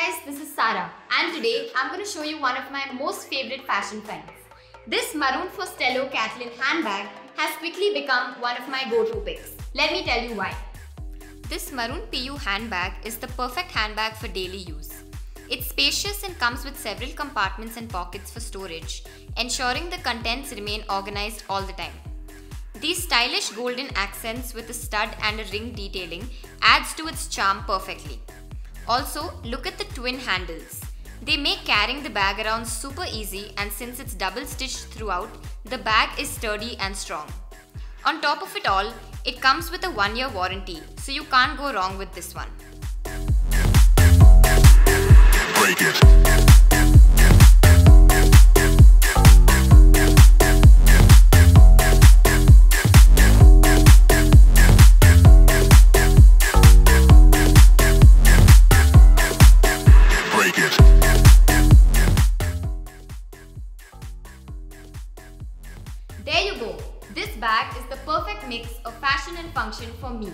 guys, this is Sara and today I'm going to show you one of my most favorite fashion finds. This Maroon Fostello Kathleen handbag has quickly become one of my go-to picks. Let me tell you why. This Maroon PU handbag is the perfect handbag for daily use. It's spacious and comes with several compartments and pockets for storage, ensuring the contents remain organized all the time. These stylish golden accents with a stud and a ring detailing adds to its charm perfectly. Also, look at the twin handles. They make carrying the bag around super easy, and since it's double stitched throughout, the bag is sturdy and strong. On top of it all, it comes with a 1-year warranty, so you can't go wrong with this one. Break it. There you go. This bag is the perfect mix of fashion and function for me.